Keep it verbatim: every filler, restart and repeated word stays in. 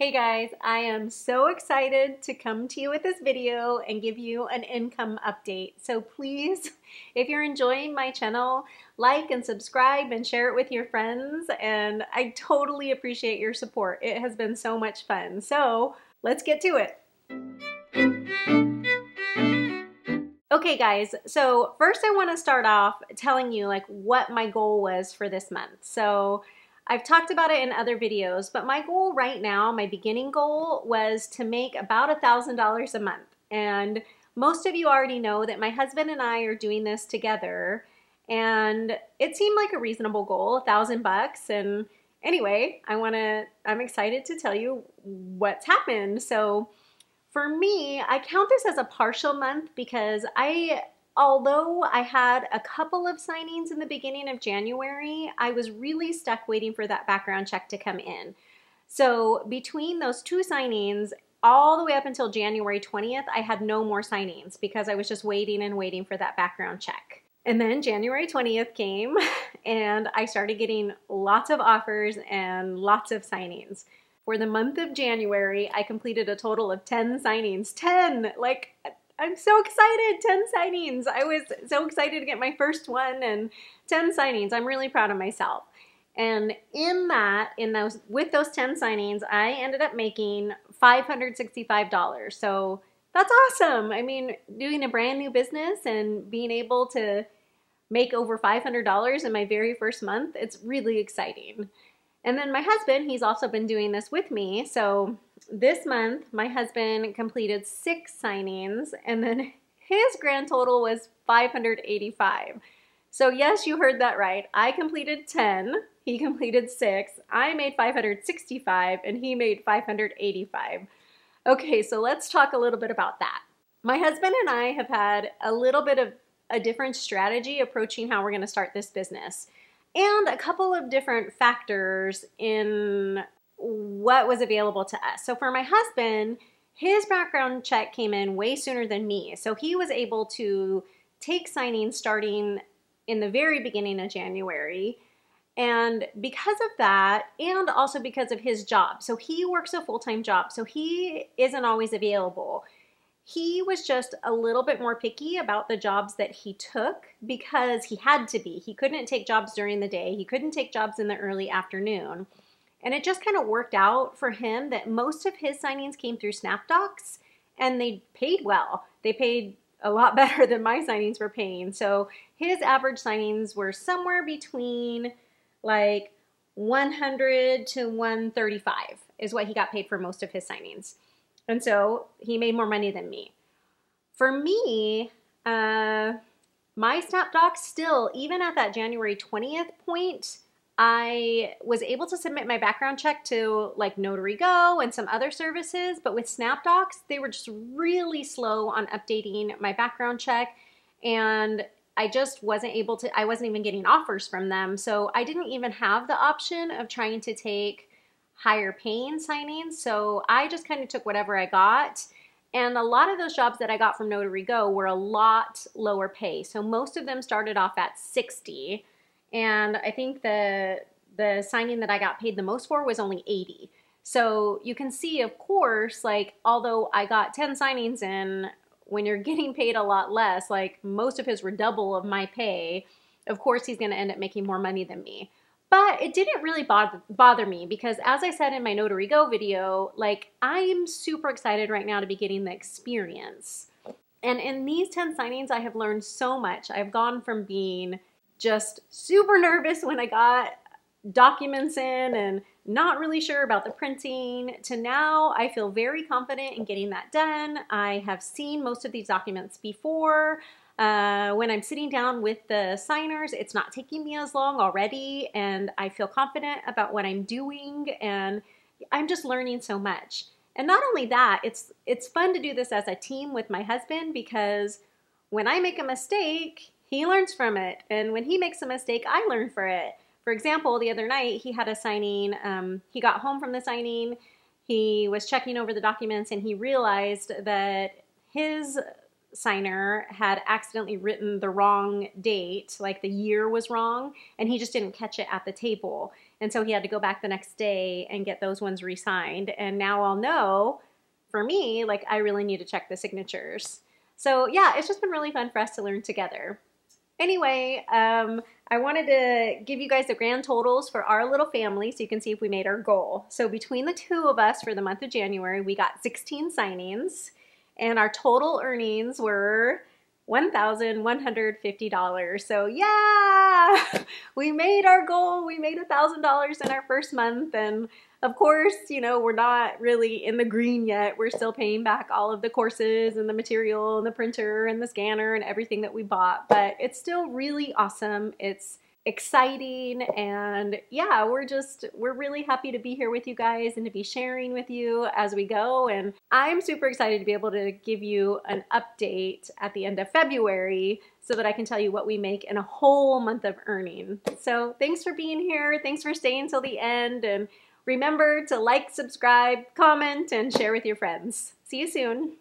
Hey guys, I am so excited to come to you with this video and give you an income update. So please, if you're enjoying my channel, like and subscribe and share it with your friends. And I totally appreciate your support. It has been so much fun. So let's get to it. Okay guys, so first I want to start off telling you like what my goal was for this month. So I've talked about it in other videos, but my goal right now, my beginning goal, was to make about a thousand dollars a month. And most of you already know that my husband and I are doing this together, and it seemed like a reasonable goal, a thousand bucks. And anyway, I wanna, I'm excited to tell you what's happened. So for me, I count this as a partial month because I Although I had a couple of signings in the beginning of January, I was really stuck waiting for that background check to come in. So between those two signings, all the way up until January twentieth, I had no more signings because I was just waiting and waiting for that background check. And then January twentieth came and I started getting lots of offers and lots of signings. For the month of January, I completed a total of ten signings. ten! Like, I'm so excited, ten signings. I was so excited to get my first one, and ten signings. I'm really proud of myself. And in that, in those, with those ten signings, I ended up making five hundred sixty-five dollars. So that's awesome. I mean, doing a brand new business and being able to make over five hundred dollars in my very first month, it's really exciting. And then my husband, he's also been doing this with me. So this month, my husband completed six signings, and then his grand total was five hundred eighty-five. So yes, you heard that right. I completed ten, he completed six, I made five hundred sixty-five, and he made five hundred eighty-five. Okay, so let's talk a little bit about that. My husband and I have had a little bit of a different strategy approaching how we're going to start this business, and a couple of different factors in what was available to us. So for my husband, his background check came in way sooner than me. So he was able to take signings starting in the very beginning of January. And because of that, and also because of his job, so he works a full-time job, so he isn't always available. He was just a little bit more picky about the jobs that he took because he had to be. He couldn't take jobs during the day. He couldn't take jobs in the early afternoon. And it just kind of worked out for him that most of his signings came through SnapDocs, and they paid well. They paid a lot better than my signings were paying. So his average signings were somewhere between like one hundred to one thirty-five is what he got paid for most of his signings. And so he made more money than me. For me, uh, my SnapDocs still, even at that January twentieth point, I was able to submit my background check to like NotaryGo and some other services, but with SnapDocs, they were just really slow on updating my background check, and I just wasn't able to, I wasn't even getting offers from them. So I didn't even have the option of trying to take higher paying signings. So I just kind of took whatever I got. And a lot of those jobs that I got from NotaryGo were a lot lower pay. So most of them started off at sixty. And I think the, the signing that I got paid the most for was only eighty. So you can see, of course, like, although I got ten signings in, when you're getting paid a lot less, like most of his were double of my pay, of course he's gonna end up making more money than me. But it didn't really bother, bother me because, as I said in my NotaryGo video, like, I am super excited right now to be getting the experience. And in these ten signings, I have learned so much. I've gone from being just super nervous when I got documents in and not really sure about the printing, to now I feel very confident in getting that done. I have seen most of these documents before. Uh, when I'm sitting down with the signers, it's not taking me as long already, and I feel confident about what I'm doing, and I'm just learning so much. And not only that, it's, it's fun to do this as a team with my husband, because when I make a mistake, he learns from it, and when he makes a mistake, I learn from it. For example, the other night, he had a signing, um, he got home from the signing, he was checking over the documents, and he realized that his signer had accidentally written the wrong date, like the year was wrong, and he just didn't catch it at the table. And so he had to go back the next day and get those ones re-signed. And now I'll know, for me, like, I really need to check the signatures. So yeah, it's just been really fun for us to learn together. Anyway, um, I wanted to give you guys the grand totals for our little family so you can see if we made our goal. So between the two of us for the month of January, we got sixteen signings, and our total earnings were one thousand one hundred fifty dollars. So yeah, we made our goal. We made one thousand dollars in our first month. And of course, you know, we're not really in the green yet. We're still paying back all of the courses and the material and the printer and the scanner and everything that we bought, but it's still really awesome. It's exciting. And yeah, we're just, we're really happy to be here with you guys and to be sharing with you as we go. And I'm super excited to be able to give you an update at the end of February so that I can tell you what we make in a whole month of earning. So thanks for being here. Thanks for staying till the end. And remember to like, subscribe, comment, and share with your friends. See you soon.